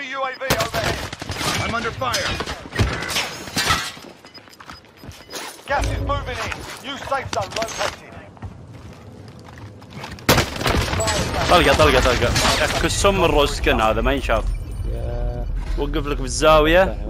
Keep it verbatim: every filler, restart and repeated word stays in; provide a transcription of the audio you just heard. Enemy U A V overhead. I'm under fire. Gas is moving in. New safe zone located. طلقة طلقة طلقة. كسم الروس كن هذا ما ينشاف. وقف لك بالزاوية.